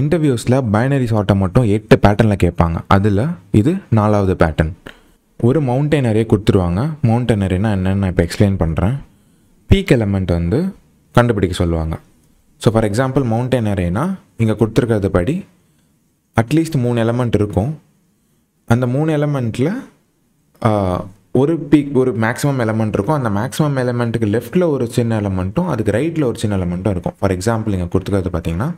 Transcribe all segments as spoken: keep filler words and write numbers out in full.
இன்டர்வியூஸில் binary சார்ட்டை மட்டும் எட்டு பேட்டர்னில் கேட்பாங்க. அதில் இது நாலாவது பேட்டர்ன். ஒரு மவுண்டெய்னரே கொடுத்துருவாங்க. மவுண்டெய்னரேனா என்னென்னு நான் இப்போ எக்ஸ்பிளைன் பண்ணுறேன். பீக் எலமெண்ட் வந்து கண்டுபிடிக்க சொல்லுவாங்க. ஸோ ஃபார் எக்ஸாம்பிள் மவுண்டெய்னரேனா இங்கே கொடுத்துருக்கிறது படி அட்லீஸ்ட் மூணு எலமெண்ட் இருக்கும். அந்த மூணு எலமெண்ட்டில் ஒரு பீக் ஒரு மேக்ஸிமம் எலமெண்ட் இருக்கும். அந்த மேக்ஸிமம் எலமெண்ட்டுக்கு லெஃப்ட்டில் ஒரு சின்ன எலமெண்ட்டும் அதுக்கு ரைட்டில் ஒரு சின்ன எலமெண்ட்டும் இருக்கும். ஃபார் எக்ஸாம்பிள் இங்கே கொடுத்துக்கிறது பார்த்திங்கன்னா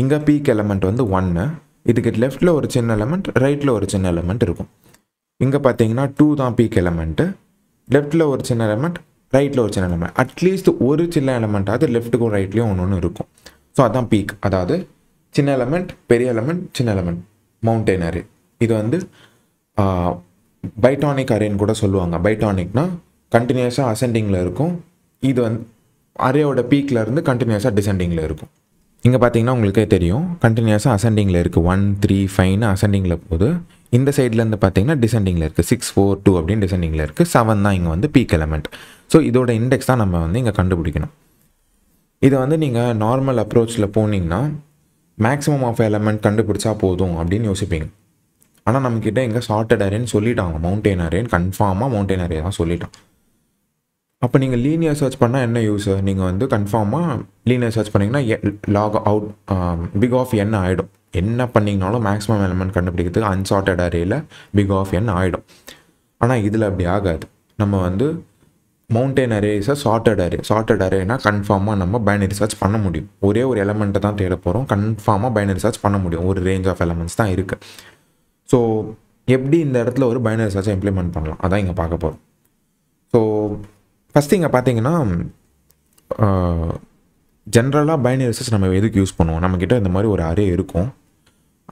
இங்கே பீக் எலமெண்ட் வந்து ஒன்று, இதுக்கு லெஃப்ட்டில் ஒரு சின்ன எலமெண்ட் ரைட்டில் ஒரு சின்ன எலமெண்ட் இருக்கும். இங்கே பார்த்தீங்கன்னா டூ தான் பீக் எலமெண்ட்டு, லெஃப்ட்டில் ஒரு சின்ன எலமெண்ட் ரைட்டில் ஒரு சின்ன எலமெண்ட். அட்லீஸ்ட் ஒரு சின்ன எலமெண்ட்டாவது லெஃப்ட்டுக்கும் ரைட்லேயும் ஒன்று ஒன்று இருக்கும். ஸோ அதுதான் பீக். அதாவது சின்ன எலமெண்ட் பெரிய எலமெண்ட் சின்ன எலமெண்ட் மவுண்டெய்னர். இது வந்து பைட்டானிக் அரேன்னு கூட சொல்லுவாங்க. பைட்டானிக்னால் கண்டினியூஸாக அசெண்டிங்கில் இருக்கும். இது வந்து அரேயோட பீக்கில் இருந்து கண்டினியூஸாக டிசெண்டிங்கில் இருக்கும். இங்கே பார்த்தீங்கன்னா உங்களுக்கே தெரியும் கண்டினியூஸாக அசெண்டிங்கில் இருக்குது. ஒன் த்ரீ ஃபைவ்னு அசெண்டிங்கில் போகுது. இந்த சைட்லேருந்து பார்த்தீங்கன்னா டிசெண்டிங்கில் இருக்குது. சிக்ஸ் ஃபோர் டூ அப்படின்னு டிசெண்டிங்கில் இருக்குது. செவன் தான் இங்கே வந்து பீக் எலமெண்ட். ஸோ இதோட இண்டெக்ஸ் தான் நம்ம வந்து இங்கே கண்டுபிடிக்கணும். இதை வந்து நீங்கள் நார்மல் அப்ரோச்சில் போனீங்கன்னா மேக்ஸிமம் ஆஃப் எலமெண்ட் கண்டுபிடிச்சா போதும் அப்படின்னு யோசிப்பீங்க. ஆனால் நம்மக்கிட்ட இங்கே சார்ட்டட் அரேன்னு சொல்லிட்டாங்க. மவுண்டெயின் அரேன்னு கன்ஃபார்மாக மவுண்டெயின் அரே தான் சொல்லிட்டான். அப்போ நீங்கள் லீனியர் சர்ச் பண்ணால் என்ன யூஸ்? நீங்கள் வந்து கன்ஃபார்மாக லீனியர் சர்ச் பண்ணிங்கன்னா லாக் அவுட் பிக் ஆஃப் என் ஆகிடும். என்ன பண்ணிங்கனாலும் மேக்ஸிமம் எலமெண்ட் கண்டுபிடிக்கிறதுக்கு அன்சார்ட்டட் அரேயில் பிக் ஆஃப் என் ஆகிடும். ஆனால் இதில் அப்படி ஆகாது. நம்ம வந்து மவுண்டெயின் அரேஸை சார்ட்டட் அரே சார்ட்டட் அரேனா கன்ஃபார்மாக நம்ம பைனரி சர்ச் பண்ண முடியும். ஒரே ஒரு எலமெண்ட்டை தான் தேட போகிறோம். கன்ஃபார்மாக பைனரி சர்ச் பண்ண முடியும். ஒரு ரேஞ்ச் ஆஃப் எலமெண்ட்ஸ் தான் இருக்குது. ஸோ எப்படி இந்த இடத்துல ஒரு பைனரி சர்ச்சை இம்ப்ளிமெண்ட் பண்ணலாம் அதான் இங்கே பார்க்க போகிறோம். ஸோ ஃபஸ்ட்டு இங்கே பார்த்தீங்கன்னா ஜென்ரலாக பைனரி சர்ச் நம்ம எதுக்கு யூஸ் பண்ணுவோம்? நம்மக்கிட்ட இந்த மாதிரி ஒரு அரே இருக்கும்.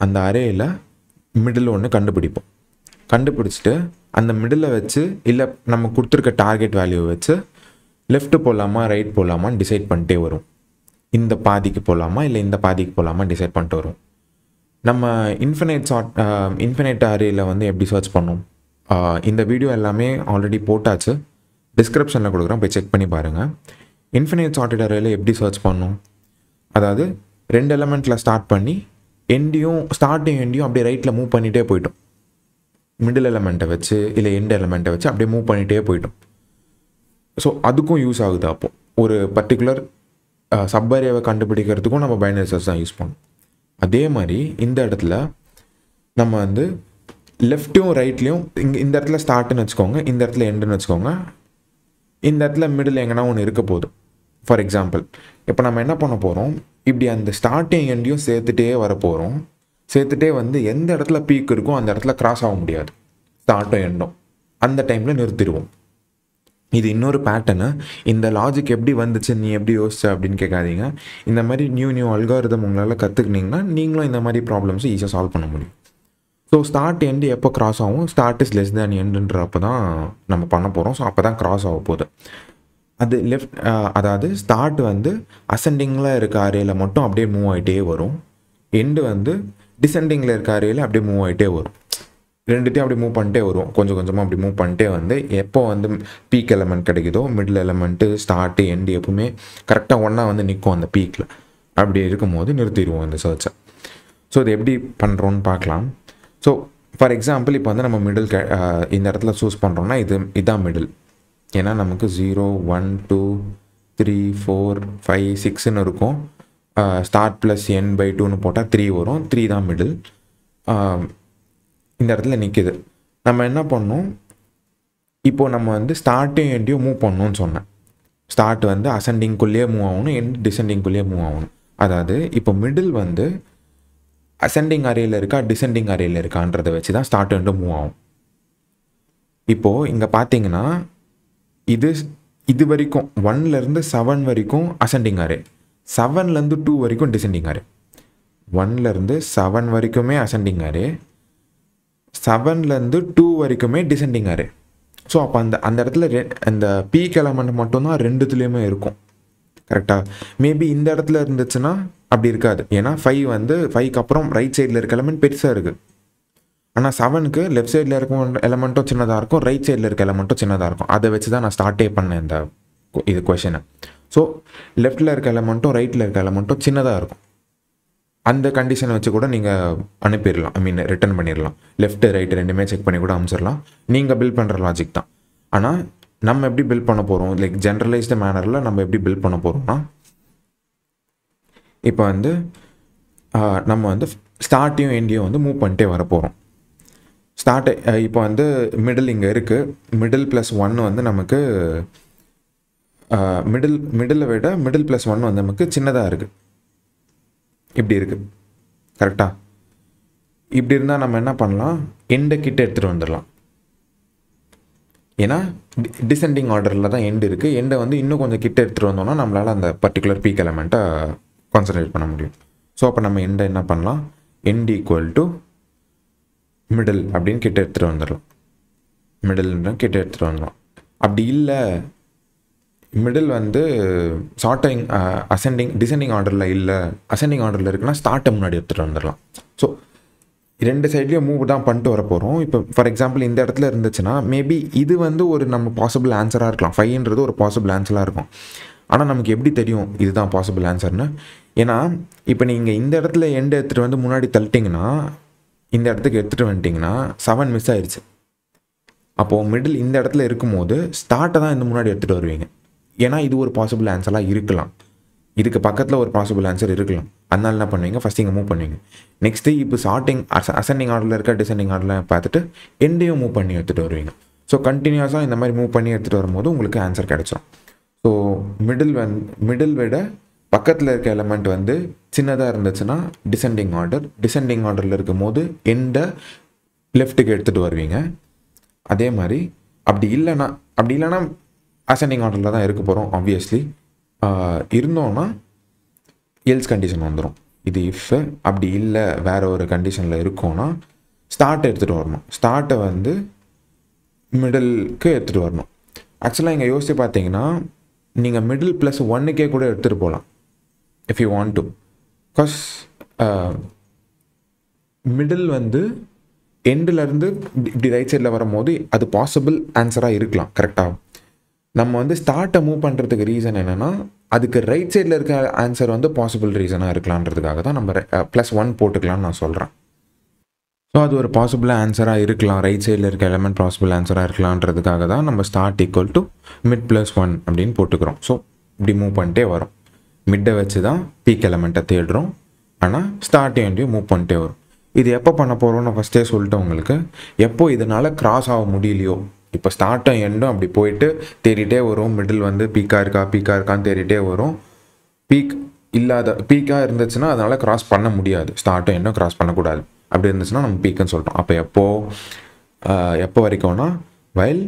அந்த அரேயில் மிடில் ஒன்று கண்டுபிடிப்போம். கண்டுபிடிச்சிட்டு அந்த மிடில் வச்சு இல்லை நம்ம கொடுத்துருக்க டார்கெட் வேல்யூவை வச்சு லெஃப்ட்டு போகலாமா ரைட் போகலாமான்னு டிசைட் பண்ணிட்டே வரும். இந்த பாதிக்கு போகலாமா இல்லை இந்த பாதிக்கு போகலாமா டிசைட் பண்ணிட்டு வரும். நம்ம இன்ஃபினைட் சார்ட் இன்ஃபினைட் அரேயில் வந்து எப்படி சர்ச் பண்ணோம்? இந்த வீடியோ எல்லாமே ஆல்ரெடி போட்டாச்சு, டிஸ்கிரிப்ஷனில் கொடுக்குறோம், போய் செக் பண்ணி பாருங்கள். இன்ஃபினைட் சார்ட்டட் அரேயில் எப்படி சர்ச் பண்ணோம்? அதாவது ரெண்டு எலமெண்ட்டில் ஸ்டார்ட் பண்ணி எண்டையும் ஸ்டார்டிங் எண்டையும் அப்படியே ரைட்டில் மூவ் பண்ணிகிட்டே போயிட்டோம். மிடில் எலமெண்ட்டை வச்சு இல்லை எண்ட் எலமெண்ட்டை வச்சு அப்படியே மூவ் பண்ணிகிட்டே போயிட்டோம். ஸோ அதுக்கும் யூஸ் ஆகுது. அப்போது ஒரு பர்டிகுலர் சப் அரேவை கண்டுபிடிக்கிறதுக்கும் நம்ம பைனரி சர்ச் தான் யூஸ் பண்ணோம். அதே மாதிரி இந்த இடத்துல நம்ம வந்து லெஃப்ட்லேயும் ரைட்லேயும் இங்கே இந்த இடத்துல ஸ்டார்ட்னு வச்சுக்கோங்க, இந்த இடத்துல எண்டுன்னு வச்சுக்கோங்க, இந்த இடத்துல மிடில் எங்கன்னா ஒன்று இருக்க போகுது. ஃபார் எக்ஸாம்பிள் இப்போ நம்ம என்ன பண்ண போகிறோம்? இப்படி அந்த ஸ்டார்டிங் எண்டையும் சேர்த்துட்டே வர போகிறோம். சேர்த்துட்டே வந்து எந்த இடத்துல பீக் இருக்கோ அந்த இடத்துல கிராஸ் ஆக முடியாது. ஸ்டார்ட்டும் எண்டும் அந்த டைமில் நிறுத்திடுவோம். இது இன்னொரு பேட்டர்னு. இந்த லாஜிக் எப்படி வந்துச்சு, நீ எப்படி யோசிச்ச அப்படின்னு கேட்காதீங்க. இந்த மாதிரி நியூ நியூ அல்காரிதம் உங்களால் கற்றுக்கினீங்கன்னா நீங்களும் இந்த மாதிரி ப்ராப்ளம்ஸை ஈஸியாக சால்வ் பண்ண முடியும். ஸோ ஸ்டார்ட் எண்டு எப்போ கிராஸ் ஆகும்? ஸ்டார்ட் இஸ் லெஸ் தேன் எண்டுன்ற அப்போ தான் நம்ம பண்ண போகிறோம். ஸோ அப்போ தான் கிராஸ் ஆக போகுது. அது லெஃப்ட் அதாவது ஸ்டார்ட் வந்து அசெண்டிங்கில் இருக்க அரேயில் மட்டும் அப்படியே மூவ் ஆகிட்டே வரும். எண்டு வந்து டிசெண்டிங்கில் இருக்க அரேயில் அப்படியே மூவ் ஆகிட்டே வரும். ரெண்டுத்தையும் அப்படி மூவ் பண்ணிட்டே வரும். கொஞ்சம் கொஞ்சமாக அப்படி மூவ் பண்ணிட்டே வந்து எப்போ வந்து பீக் எலமெண்ட் கிடைக்குதோ மிடில் எலமெண்ட்டு ஸ்டார்ட்டு எண்டு எப்பவுமே கரெக்டாக ஒன்றா வந்து நிற்கும் அந்த பீக்கில். அப்படி இருக்கும்போது நிறுத்திடுவோம் இந்த சர்ச்சை. ஸோ இது எப்படி பண்ணுறோன்னு பார்க்கலாம். ஸோ ஃபார் எக்ஸாம்பிள் இப்போ வந்து நம்ம மிடில் க இந்த இடத்துல சூஸ் பண்ணுறோன்னா இது இதான் மிடில். ஏன்னா நமக்கு zero one two three four five சிக்ஸ்ன்னு இருக்கும். ஸ்டார்ட் ப்ளஸ் என் பை டூன்னு போட்டால் த்ரீ வரும். த்ரீ தான் மிடில். இந்த இடத்துல நிற்கிது. நம்ம என்ன பண்ணோம்? இப்போது நம்ம வந்து ஸ்டார்ட்டையும் எண்டையும் மூவ் பண்ணணும்னு சொன்னேன். ஸ்டார்ட் வந்து அசெண்டிங்குள்ளேயே மூவ் ஆகணும், எண்ட் டிசெண்டிங்குள்ளேயே மூவ் ஆகணும். அதாவது இப்போ மிடில் வந்து அசெண்டிங் அரேயில் இருக்கா டிசெண்டிங் அரேயில் இருக்கான்றதை வச்சு தான் ஸ்டார்ட் எண்டும் மூவ் ஆகும். இப்போது இங்கே பார்த்தீங்கன்னா இது இது வரைக்கும் ஒன்லேருந்து செவன் வரைக்கும் அசெண்டிங் அரே, செவன்லேருந்து டூ வரைக்கும் டிசெண்டிங் அரே, ஒன்லேருந்து செவன் வரைக்குமே அசெண்டிங் அரே, செவன்லேருந்து டூ வரைக்குமே டிசெண்டிங் அரே. ஸோ அப்போ அந்த அந்த இடத்துல ரெ அந்த பீக் எலமெண்ட் மட்டும்தான் ரெண்டுத்துலேயுமே இருக்கும். கரெக்டாக மேபி இந்த இடத்துல இருந்துச்சுன்னா அப்படி இருக்காது. ஏன்னா ஃபைவ் வந்து ஃபைவ்க்கு அப்புறம் ரைட் சைடில் இருக்க எலமெண்ட் பெருசாக இருக்குது. ஆனால் செவனுக்கு லெஃப்ட் சைடில் இருக்கும் எலமெண்ட்டும் சின்னதாக இருக்கும், ரைட் சைடில் இருக்க எலமெண்ட்டும் சின்னதாக இருக்கும். அதை வச்சு தான் நான் ஸ்டார்ட்டே பண்ணேன் இந்த இது கொஷனை. ஸோ லெஃப்டில் இருக்க எலமெண்ட்டும் ரைட்டில் இருக்க எலமெண்ட்டும் சின்னதாக இருக்கும். அந்த கண்டிஷனை வச்சு கூட நீங்கள் அனுப்பிடலாம், ஐ மீன் ரிட்டர்ன் பண்ணிடலாம். லெஃப்ட் ரைட் ரெண்டுமே செக் பண்ணி கூட அனுப்பிச்சிடலாம். நீங்கள் பில் பண்ணுற லாஜிக் தான். ஆனால் நம்ம எப்படி பில் பண்ண போகிறோம், லைக் ஜென்ரலைஸ்டு மேனரில் நம்ம எப்படி பில் பண்ண போகிறோம்னா, இப்போ வந்து நம்ம வந்து ஸ்டார்ட்டையும் எண்டையும் வந்து மூவ் பண்ணிட்டே வர போகிறோம். ஸ்டார்ட் இப்போ வந்து மிடில் இங்கே இருக்குது, மிடில் ப்ளஸ் ஒன்று வந்து நமக்கு மிடில் மிடிலை விட மிடில் ப்ளஸ் ஒன்று வந்து நமக்கு சின்னதாக இருக்குது, இப்படி இருக்குது கரெக்டாக. இப்படி இருந்தால் நம்ம என்ன பண்ணலாம், எண்டை கிட்ட எடுத்துகிட்டு வந்துடலாம். ஏன்னா டிசெண்டிங் ஆர்டரில் தான் எண்டு இருக்குது. எண்டை வந்து இன்னும் கொஞ்சம் கிட்ட எடுத்துகிட்டு வந்தோம்னா நம்மளால் அந்த பர்டிகுலர் பீக் எலமெண்ட்டை கான்சன்ட்ரேட் பண்ண முடியும். ஸோ அப்போ நம்ம எண்டை என்ன பண்ணலாம், எண்ட் ஈக்குவல் டு மிடில் அப்படின்னு கிட்ட எடுத்துகிட்டு வந்துடலாம். மிடில்ன்றால் கிட்ட எடுத்துகிட்டு வந்துடலாம். அப்படி இல்லை, மிடில் வந்து ஷார்ட்டிங் அசெண்டிங் டிசெண்டிங் ஆர்டரில் இல்லை, அசெண்டிங் ஆர்டரில் இருக்குன்னா ஸ்டார்ட்டை முன்னாடி எடுத்துகிட்டு வந்துடலாம். ஸோ ரெண்டு சைட்லேயும் மூவ் தான் பண்ணிட்டு வர போகிறோம். இப்போ ஃபார் எக்ஸாம்பிள் இந்த இடத்துல இருந்துச்சுன்னா மேபி இது வந்து ஒரு நம்ம பாசிபிள் ஆன்சராக இருக்கலாம். ஃபைவ்ன்றது ஒரு பாசிபிள் ஆன்சராக இருக்கும். ஆனால் நமக்கு எப்படி தெரியும் இதுதான் பாசிபிள் ஆன்சர்னு? ஏன்னா இப்போ நீங்கள் இந்த இடத்துல எண்டு எடுத்துகிட்டு வந்து முன்னாடி தள்ளிட்டிங்கன்னா, இந்த இடத்துக்கு எடுத்துகிட்டு வந்துட்டிங்கன்னா செவன் மிஸ் ஆயிடுச்சு. அப்போது மிடில் இந்த இடத்துல இருக்கும்போது ஸ்டார்ட்டை தான் இந்த முன்னாடி எடுத்துகிட்டு வருவீங்க. ஏன்னா இது ஒரு பாசிபிள் ஆன்சராக இருக்கலாம், இதுக்கு பக்கத்தில் ஒரு பாசிபிள் ஆன்சர் இருக்கலாம். அதனால என்ன பண்ணுவீங்க, ஃபஸ்ட் இங்கே மூவ் பண்ணுவீங்க. நெக்ஸ்ட்டு இப்போ ஷார்ட்டிங் அஸ் அசெண்டிங் ஆர்டரில் இருக்க டிசெண்டிங் ஆர்டரில் பார்த்துட்டு எண்டையும் மூவ் பண்ணி எடுத்துகிட்டு வருவீங்க. ஸோ கண்டினியூஸாக இந்த மாதிரி மூவ் பண்ணி எடுத்துகிட்டு வரும்போது உங்களுக்கு ஆன்சர் கிடைச்சிடும். ஸோ மிடில் வந் மிடில் விட பக்கத்தில் இருக்க எலமெண்ட் வந்து சின்னதாக இருந்துச்சுன்னா டிசெண்டிங் ஆர்டர், டிசெண்டிங் ஆர்டரில் இருக்கும் போது எண்டை லெஃப்ட்டுக்கு எடுத்துகிட்டு வருவீங்க. அதே மாதிரி அப்படி இல்லைன்னா அப்படி இல்லைன்னா அசெண்டிங் ஆர்டரில் தான் இருக்க போகிறோம் ஆப்வியஸ்லி. இருந்தோன்னா எல்ஸ் கண்டிஷன் வந்துடும். இது இஃப் அப்படி இல்லை வேறு ஒரு கண்டிஷனில் இருக்கோன்னா ஸ்டார்ட் எடுத்துகிட்டு வரணும், ஸ்டார்ட்டை வந்து மிடிலுக்கு எடுத்துகிட்டு வரணும். ஆக்சுவலாக இங்கே யோசித்து பார்த்தீங்கன்னா நீங்கள் மிடில் ப்ளஸ் ஒன்னுக்கே கூட எடுத்துகிட்டு போகலாம் if you want to. Because middle வந்து எண்டுலேருந்து இப்படி ரைட் சைடில் வரும்போது அது பாசிபிள் ஆன்சராக இருக்கலாம் கரெக்டாக. நம்ம வந்து ஸ்டார்ட்டை மூவ் பண்ணுறதுக்கு ரீசன் என்னென்னா, அதுக்கு ரைட் சைடில் இருக்க ஆன்சர் வந்து பாசிபிள் ரீசனாக இருக்கலான்றதுக்காக தான் நம்ம ப்ளஸ் ஒன் போட்டுக்கலான்னு நான் சொல்கிறேன். ஸோ அது ஒரு பாசிபிளாக ஆன்சராக இருக்கலாம், ரைட் சைடில் இருக்க எலமெண்ட் பாசிபிள் ஆன்சராக இருக்கலான்றதுக்காக தான் நம்ம start equal to mid plus one அப்படின்னு போட்டுக்கிறோம். ஸோ இப்படி மூவ் பண்ணிட்டே வரும், மிட்டை வச்சு தான் பீக் எலமெண்ட்டை தேடுறோம். ஆனால் ஸ்டார்ட் எண்டையும் மூவ் பண்ணிட்டே வரும். இது எப்போ பண்ண போகிறோம்னு ஃபஸ்ட்டே சொல்லிட்டேன் உங்களுக்கு. எப்போ இதனால் கிராஸ் ஆக முடியலையோ, இப்போ ஸ்டார்ட்டும் எண்டும் அப்படி போயிட்டு தேடிகிட்டே வரும், மிடில் வந்து பீக்காக இருக்கா பீக்காக இருக்கான்னு தேடிகிட்டே வரும். பீக் இல்லாத பீக்காக இருந்துச்சுன்னா அதனால் கிராஸ் பண்ண முடியாது, ஸ்டார்ட்டும் எண்டும் கிராஸ் பண்ணக்கூடாது. அப்படி இருந்துச்சுன்னா நம்ம பீக்குன்னு சொல்கிறோம். அப்போ எப்போது எப்போ வரைக்கும்னா, while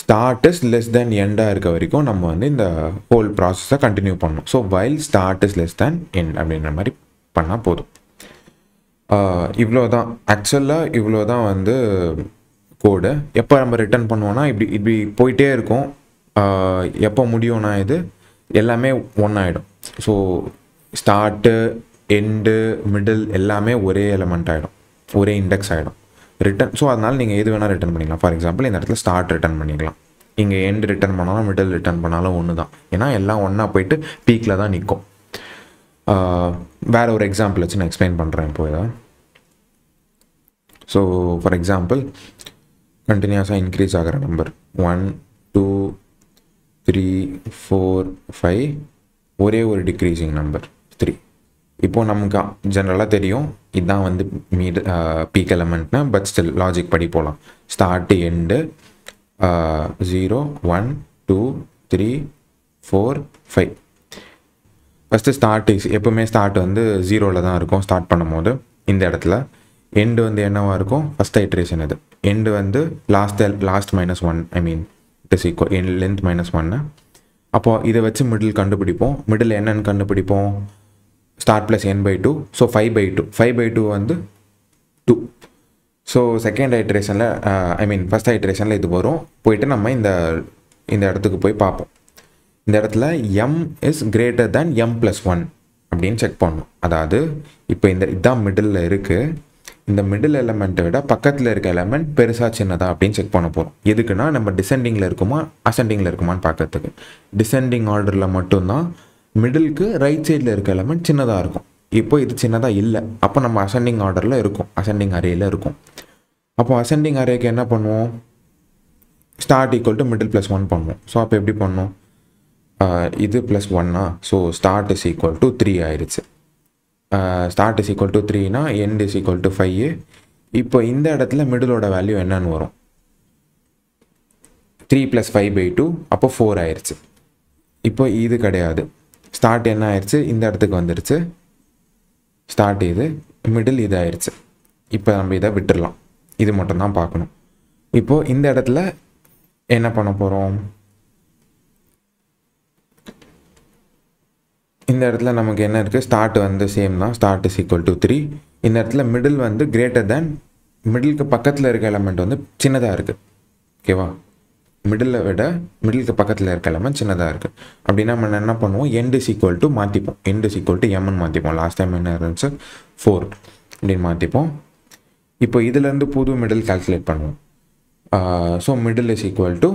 start is less than எண்டாக இருக்க வரைக்கும் நம்ம வந்து இந்த ஹோல் ப்ராசஸை கண்டினியூ பண்ணணும். So while start is less than end அப்படின்ற மாதிரி பண்ணால் போதும். இவ்வளோ தான் ஆக்சுவலாக, இவ்வளோ தான் வந்து கோடு. எப்போ நம்ம ரிட்டர்ன் பண்ணுவோன்னா இப்படி இப்படி போயிட்டே இருக்கும். எப்போ முடியும்னா இது எல்லாமே ஒன் ஆகிடும். ஸோ ஸ்டார்ட்டு எண்டு மிடில் எல்லாமே ஒரே எலமெண்ட் ஆகிடும், ஒரே இண்டெக்ஸ் ஆகிடும் ரிட்டன். ஸோ அதனால் நீங்கள் எது வேணால் ரிட்டர்ன் பண்ணிக்கலாம். ஃபார் எக்ஸாம்பிள் இந்த இடத்துல ஸ்டார்ட் ரிட்டர்ன் பண்ணிக்கலாம், இங்கே எண்டு ரிட்டர்ன் பண்ணாலும் மிடில் ரிட்டர்ன் பண்ணாலும் ஒன்று தான். ஏன்னா எல்லாம் ஒன்றா போயிட்டு பீக்கில் தான் நிற்கும். வேறு ஒரு எக்ஸாம்பிள் வச்சு நான் எக்ஸ்பிளைன் பண்ணுறேன் இப்போ இதை. ஸோ ஃபார் எக்ஸாம்பிள் கண்டினியூஸாக இன்க்ரீஸ் ஆகிற number one two three four five, ஒரே ஒரு டிக்ரீஸிங் நம்பர் த்ரீ. இப்போது நமக்கு ஜென்ரலாக தெரியும் இதுதான் வந்து மீட் பீக் எலமெண்ட்னா, பட் ஸ்டில் லாஜிக் படி போகலாம். Start end zero one two three four five. First start is எப்போவுமே ஸ்டார்ட் வந்து ஜீரோவில் தான் இருக்கும் ஸ்டார்ட் பண்ணும் போது. இந்த இடத்துல எண்டு வந்து என்னவாக இருக்கும், ஃபஸ்ட் ஐட்ரேஷன் இது எண்டு வந்து last last minus one, I mean it is equal N length minus ஒன்னு. அப்போது இதை வச்சு மிடில் கண்டுபிடிப்போம். மிடில் என்னன்னு கண்டுபிடிப்போம், start plus N by two. So five by two five by two வந்து டூ. ஸோ செகண்ட் ஐட்ரேஷனில் ஐ மீன் ஃபஸ்ட் ஐட்ரேஷனில் இது வரும். போயிட்டு நம்ம இந்த இந்த இடத்துக்கு போய் பார்ப்போம். இந்த இடத்துல m is greater than m plus one அப்படின்னு செக் பண்ணணும். அதாவது இப்போ இந்த இதுதான் மிடில் இருக்குது, இந்த மிடில் எலமெண்ட்டை விட பக்கத்தில் இருக்க எலமெண்ட் பெருசாக சின்னதா அப்படின்னு செக் பண்ண போகிறோம். எதுக்குன்னா நம்ம டிசெண்டிங்கில் இருக்குமா அசெண்டிங்கில் இருக்குமான்னு பார்க்கறதுக்கு. டிசெண்டிங் ஆர்டரில் மட்டும்தான் மிடிலுக்கு ரைட் சைடில் இருக்க எலமெண்ட் சின்னதாக இருக்கும். இப்போ இது சின்னதாக இல்லை, அப்போ நம்ம அசெண்டிங் ஆர்டரில் இருக்கும், அசெண்டிங் அரேயில் இருக்கும். அப்போ அசெண்டிங் அரேக்கு என்ன பண்ணுவோம், start equal to middle plus one பண்ணுவோம். ஸோ அப்போ எப்படி பண்ணுவோம், இது ப்ளஸ் ஒன்னா, so start is equal to three ஆயிடுச்சு. ஸ்டார்ட் இஸ் ஈக்குவல் டு த்ரீனா end is equal to five. இப்போ இந்த இடத்துல மிடிலோட வேல்யூ என்னன்னு வரும், three plus five by two, அப்போ ஃபோர் ஆயிடுச்சு. இப்போ இது கிடையாது, ஸ்டார்ட் என்ன ஆயிடுச்சு, இந்த இடத்துக்கு வந்துடுச்சு, ஸ்டார்ட் இது, மிடில் இது ஆயிடுச்சு. இப்போ நம்ம இதை விட்டுடலாம், இது மட்டும்தான் பார்க்கணும். இப்போது இந்த இடத்துல என்ன பண்ண போகிறோம், இந்த இடத்துல நமக்கு என்ன இருக்குது, ஸ்டார்ட் வந்து சேம் தான், start is equal to three. இந்த இடத்துல மிடில் வந்து கிரேட்டர் தேன், மிடிலுக்கு பக்கத்தில் இருக்க எலமெண்ட் வந்து சின்னதாக இருக்குது. ஓகேவா, மிடில் விட மிடிலுக்கு பக்கத்தில் இருக்க எலமெண்ட் சின்னதாக இருக்குது. அப்படின்னா நம்ம என்ன பண்ணுவோம், எண்ட் இஸ் ஈக்குவல் டு மாற்றிப்போம், எண்ட் இஸ் ஈக்குவல் டு எம்னு மாற்றிப்போம். லாஸ்ட் டைம் என்ன இருந்துச்சு, ஃபோர் அப்படின்னு மாற்றிப்போம். இப்போ இதுலேருந்து புது மிடில் கால்குலேட் பண்ணுவோம். So middle is equal to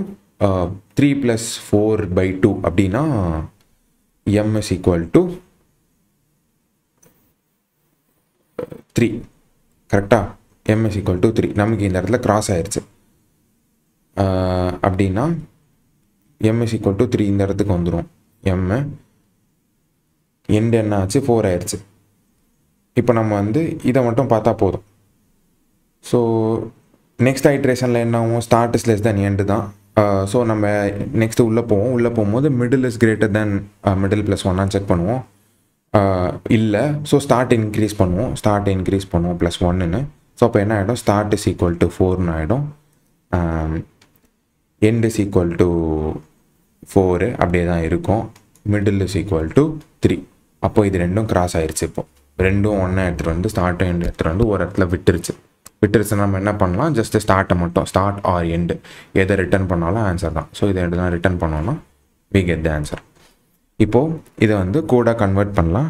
three plus four by two, அப்படின்னா M is equal to three. கரெக்டாக M is equal to three, நமக்கு இந்த இடத்துல கிராஸ் ஆயிடுச்சு. அப்படின்னா M is equal to three இந்த இடத்துக்கு வந்துடும், எம் எண்டு என்ன ஆச்சு, ஃபோர் ஆயிடுச்சு. இப்போ நம்ம வந்து இதை மட்டும் பார்த்தா போதும். ஸோ நெக்ஸ்ட் ஐட்ரேஷனில் என்ன ஆகும், start is less than end தான். ஸோ நம்ம நெக்ஸ்ட்டு உள்ளே போவோம். உள்ளே போகும்போது middle is greater than middle plus ஒன்னாக செக் பண்ணுவோம், இல்லை ஸோ ஸ்டார்ட் இன்க்ரீஸ் பண்ணுவோம், ஸ்டார்ட் இன்க்ரீஸ் பண்ணுவோம் ப்ளஸ் ஒன்னுன்னு. ஸோ அப்போ என்ன ஆகிடும், ஸ்டார்ட் இஸ் ஈக்குவல் டு ஃபோர்னு ஆகிடும், end is equal to four அப்படியே தான் இருக்கும், middle is equal to three. அப்போ இது ரெண்டும் கிராஸ் ஆயிடுச்சு. இப்போ ரெண்டும் ஒன்றை எடுத்துகிட்டு வந்து ஸ்டார்ட்டும் எண்டு எடுத்துகிட்டு வந்து ஒரு இடத்துல விட்டுருச்சு. விட்டுருச்சுன்னா நம்ம என்ன பண்ணலாம், ஜஸ்ட்டு ஸ்டார்ட்டை மட்டும், ஸ்டார்ட் ஆர் எண்டு எதை ரிட்டர்ன் பண்ணாலும் ஆன்சர் தான். ஸோ இதை எடுத்து தான் ரிட்டர்ன் பண்ணோன்னா வி கெட் த ஆன்சர். இப்போது இதை வந்து கோடாக கன்வெர்ட் பண்ணலாம்.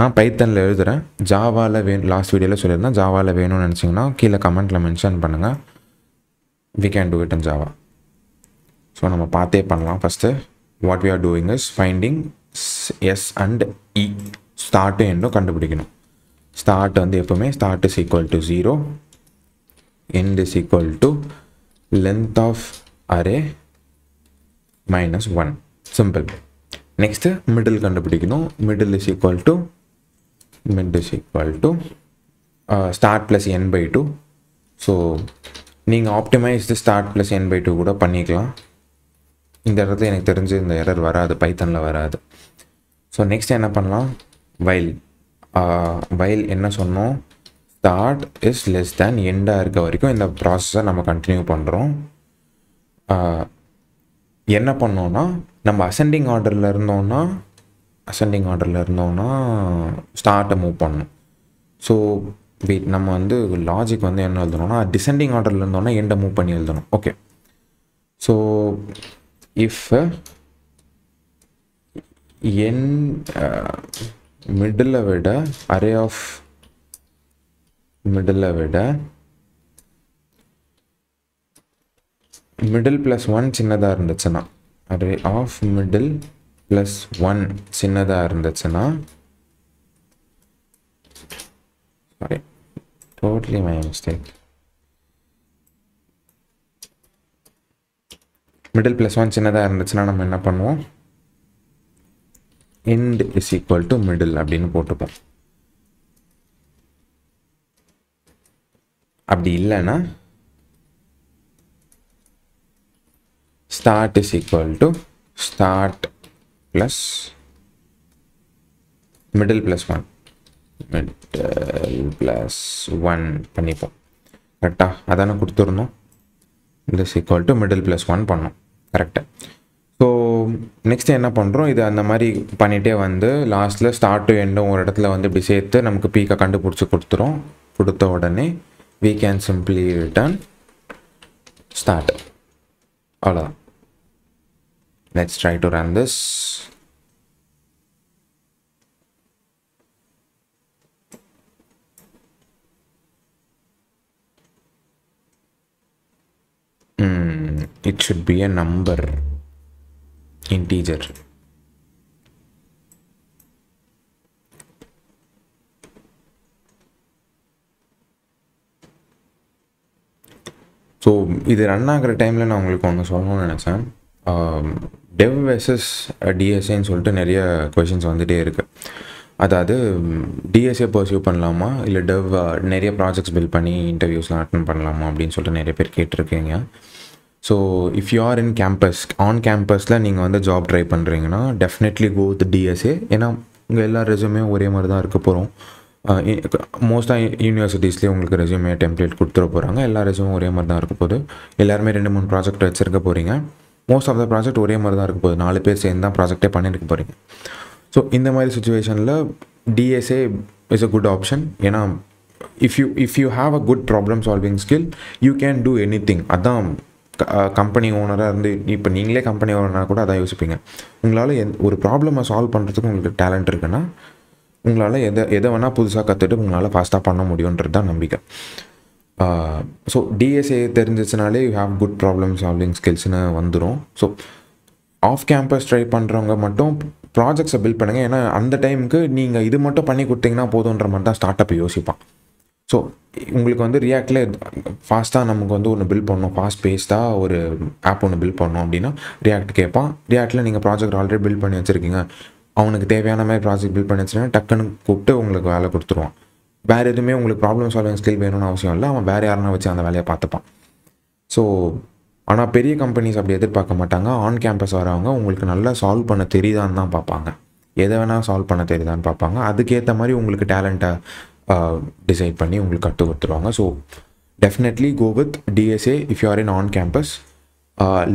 நான் பைத்தனில் எழுதுகிறேன், ஜாவாவில் வேணும், லாஸ்ட் வீடியோவில் சொல்லியிருந்தேன், ஜாவாவில் வேணும்னு நினச்சிங்கன்னா கீழே கமெண்ட்டில் மென்ஷன் பண்ணுங்கள், we can do it in Java. So நம்ம பார்த்தே பண்ணலாம். First what we are doing is finding S and E, start என்னும் கண்டுபிடிக்கணும். start வந்து எப்பவுமே start is equal to zero, end is equal to length of array minus one, simple. next middle கண்டுபிடிக்கணும், middle is equal to middle is equal to uh, start plus n by two. so நீங்கள் optimised start plus N by two கூட பண்ணிக்கலாம். இந்த இடத்துல எனக்கு தெரிஞ்சு இந்த error வராது, பைத்தனில் வராது. ஸோ நெக்ஸ்ட் என்ன பண்ணலாம், வைல் வைல் என்ன சொன்னோம், ஸ்டார்ட் இஸ் லெஸ் தேன் எண்டாக இருக்க வரைக்கும் இந்த ப்ராசஸை நம்ம கண்டினியூ பண்ணுறோம். என்ன பண்ணோன்னா நம்ம அசெண்டிங் ஆர்டரில் இருந்தோன்னா அசெண்டிங் ஆர்டரில் இருந்தோன்னா ஸ்டார்ட்டை மூவ் பண்ணணும். ஸோ வெயிட், நம்ம வந்து லாஜிக் வந்து என்ன எழுதணும்னா, டிசெண்டிங் ஆர்டரில் இருந்தோம்னா எண்டை மூவ் பண்ணி எழுதணும். Okay, so if N middle விட அரே ஆஃப் மிடில் விட மிடில் ப்ளஸ் ஒன் சின்னதாக இருந்துச்சுன்னா, array of middle plus one சின்னதாக இருந்துச்சுன்னா, sorry, totally my mistake, middle plus one சின்னதாக இருந்துச்சுன்னா நம்ம என்ன பண்ணுவோம், end is equal to middle அப்படின்னு போட்டுப்போம். அப்படி இல்லைன்னா start is equal to start plus middle plus one, middle plus one பண்ணிப்போம். கரெக்டாக அதானே கொடுத்துருந்தோம், this equal to middle plus one பண்ணோம். கரெக்டாக. ஸோ நெக்ஸ்ட் என்ன பண்ணுறோம், இது அந்த மாதிரி பண்ணிகிட்டே வந்து லாஸ்ட்டில் ஸ்டார்ட் டு எண்டும் ஒரு இடத்துல வந்து இப்படி சேர்த்து நமக்கு பீக்கை கண்டுபிடிச்சி கொடுத்துரும். கொடுத்த உடனே we can simply return start. அவ்வளோதான். let's try to run this. Mm, it should be a number, integer. So இது ரன் ஆகிற டைமில் நான் உங்களுக்கு ஒன்று சொல்லணும்னு நினச்சேன். டெவ் வெர்சஸ் டிஎஸ்ஏன்னு சொல்லிட்டு நிறைய கொஷின்ஸ் வந்துகிட்டே இருக்குது. அதாவது டிஎஸ்ஏ பர்சியூ பண்ணலாமா இல்லை டெவ் நிறைய ப்ராஜெக்ட்ஸ் பில்ட் பண்ணி இன்டர்வியூஸ்லாம் அட்டன் பண்ணலாமா அப்படின்னு சொல்லிட்டு நிறைய பேர் கேட்டிருக்கீங்க. So if you are in campus, on கேம்பஸில் நீங்கள் வந்து ஜாப் ட்ரை பண்ணுறீங்கன்னா டெஃபினெட்லி கோ வித் டிஎஸ்ஏ. ஏன்னா உங்கள் எல்லா ரெஸ்யூமே ஒரே மாதிரி தான் இருக்க போகிறோம். மோஸ்ட்டாக யூனிவர்சிட்டிஸ்லேயே உங்களுக்கு ரெஸ்யூமே டெம்ப்ளேட் கொடுத்துட போகிறாங்க. எல்லா ரெஸ்யூமே ஒரே மாதிரி தான் இருக்க போகுது. எல்லாருமே ரெண்டு மூணு ப்ராஜெக்ட் வச்சுருக்க போகிறீங்க. மோஸ்ட் ஆஃப் த ப்ராஜெக்ட் ஒரே மாதிரி தான் இருக்க போகுது. நாலு பேர் சேர்ந்து தான் ப்ராஜெக்டே பண்ணியிருக்க போகிறீங்க. ஸோ இந்த மாதிரி சுச்சுவேஷனில் DSA is a good option. ஏன்னா if you if you have a good problem solving skill you can do anything. அதான் கம்பெனி ஓனராக இருந்து இப்போ நீங்களே கம்பெனி ஓனராக கூட அதான் யோசிப்பீங்க. உங்களால் எந் ஒரு ப்ராப்ளமை சால்வ் பண்ணுறதுக்கு உங்களுக்கு டேலண்ட் இருக்குன்னா உங்களால் எதை எதை வேணால் புதுசாக கற்றுட்டு உங்களால் ஃபாஸ்ட்டாக பண்ண முடியுன்றது தான் நம்பிக்கை. ஸோ டிஎஸ்ஏ தெரிஞ்சிச்சுனாலே you have good problem solving ஸ்கில்ஸ்னு வந்துடும். ஸோ ஆஃப் கேம்பஸ் ட்ரை பண்ணுறவங்க மட்டும் ப்ராஜெக்ட்ஸை பில்ட் பண்ணுங்கள். ஏன்னா அந்த டைமுக்கு நீங்கள் இது மட்டும் பண்ணி கொடுத்தீங்கன்னா போதுன்ற மாதிரி தான் ஸ்டார்ட் அப் யோசிப்பான். ஸோ உங்களுக்கு வந்து ரியாக்டில் ஃபாஸ்ட்டாக நமக்கு வந்து ஒன்று பில்ட் பண்ணணும், ஃபாஸ்ட் பேஸ்டாக ஒரு ஆப் ஒன்று பில்ட் பண்ணணும் அப்படின்னா ரியாக்ட் கேட்பான். ரியாக்டில் நீங்கள் ப்ராஜெக்ட் ஆல்ரெடி பில்ட் பண்ணி வச்சுருக்கீங்க. அவனுக்கு தேவையான மாதிரி ப்ராஜெக்ட் பில்ட் பண்ணி வச்சுன்னா டக்குன்னு கூப்பிட்டு உங்களுக்கு வேலை கொடுத்துருவான். வேறு எதுவுமே உங்களுக்கு ப்ராப்ளம் சால்விங் ஸ்கில் வேணும்னு அவசியம் இல்லை. அவன் வேறு யாருன்னா வச்சு அந்த வேலையை பார்த்துப்பான். ஸோ ஆனால் பெரிய கம்பெனிஸ் அப்படி எதிர்பார்க்க மாட்டாங்க. ஆன் கேம்பஸ் வரவங்க உங்களுக்கு நல்லா சால்வ் பண்ண தெரியுதான்னு தான் பார்ப்பாங்க. எதை வேணால் சால்வ் பண்ண தெரியுதான்னு பார்ப்பாங்க. அதுக்கேற்ற மாதிரி உங்களுக்கு டேலண்ட்டை டிசைட் பண்ணி உங்களுக்கு கற்றுக் கொடுத்துருவாங்க. So definitely go with DSA if you are in on campus.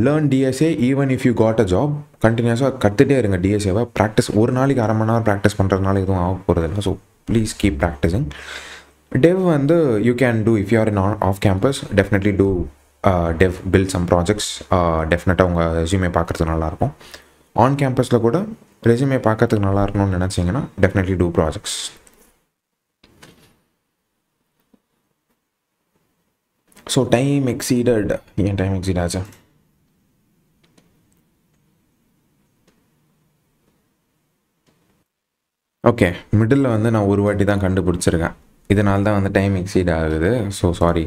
Learn DSA even if you got a job. கண்டினியூஸாக கற்றுகிட்டே இருங்க டிஎஸ்ஏவை. ப்ராக்டிஸ் ஒரு நாளைக்கு அரை மணி நேரம் ப்ராக்டிஸ் பண்ணுறதுனால எதுவும் ஆக போகிறது இல்லை. So please keep practising. Dev வந்து you can do if you are in on off campus. Definitely do dev build some projects. டெஃபினட்டாக உங்கள் ரெஸ்யூமே பார்க்குறதுக்கு நல்லாயிருக்கும். ஆன் கேம்பஸில் கூட ரெஸ்யூமே பார்க்கறதுக்கு நல்லா இருக்கணும்னு நினச்சிங்கன்னா definitely do projects. So time exceeded. ஏன் டைம் எக்ஸீட் ஆச்சா? ஓகே, மிடில் வந்து நான் ஒரு வாட்டி தான் கண்டுபிடிச்சிருக்கேன். இதனால தான் வந்து டைம் எக்ஸீட் ஆகுது. ஸோ சாரி,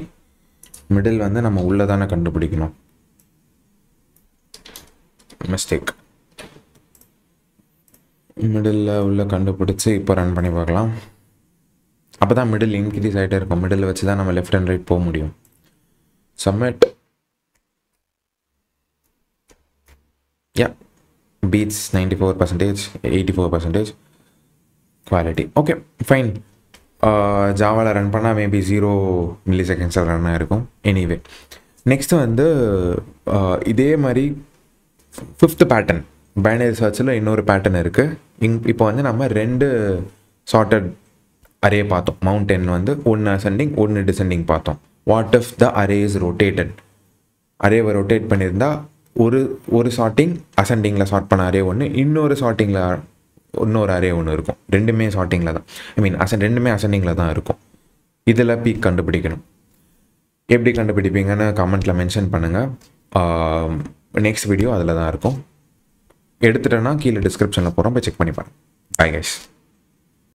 மிடில் வந்து நம்ம உள்ளே தானே கண்டுபிடிக்கணும். மிஸ்டேக். மிடில் உள்ளே கண்டுபிடிச்சி இப்போ ரன் பண்ணி பார்க்கலாம். அப்போ தான் மிடில் இன்க்ரீஸ் ஆகிட்டே இருக்கும். மிடில் வச்சு தான் நம்ம லெஃப்ட் அண்ட் ரைட் போக முடியும். Submit. Yeah, beats ninety-four percent, eighty-four percent quality. Okay, fine. Java la run panna maybe zero milliseconds run irukum. Anyway, next vandu idhe mari fifth pattern binary search la innoru pattern irukku. Ipo vandu nama rendu sorted array paathom. Mountain vandu one ascending one descending paathom. What if the array is rotated? அரேவை rotate பண்ணியிருந்தா ஒரு ஒரு sorting அசெண்டிங்கில் sort பண்ண array ஒன்று, இன்னொரு சார்ட்டிங்கில் இன்னொரு array ஒன்று இருக்கும். ரெண்டுமே சார்ட்டிங்கில் தான், ஐ மீன் அசன் ரெண்டுமே அசெண்டிங்கில் தான் இருக்கும். இதில் பீக் கண்டுபிடிக்கணும். எப்படி கண்டுபிடிப்பீங்கன்னு கமெண்ட்டில் மென்ஷன் பண்ணுங்கள். நெக்ஸ்ட் வீடியோ அதில் தான் இருக்கும். எடுத்துட்டேன்னா கீழே டிஸ்கிரிப்ஷனில் போகிறோம், போய் செக் பண்ணி பாருங்கள். Bye guys.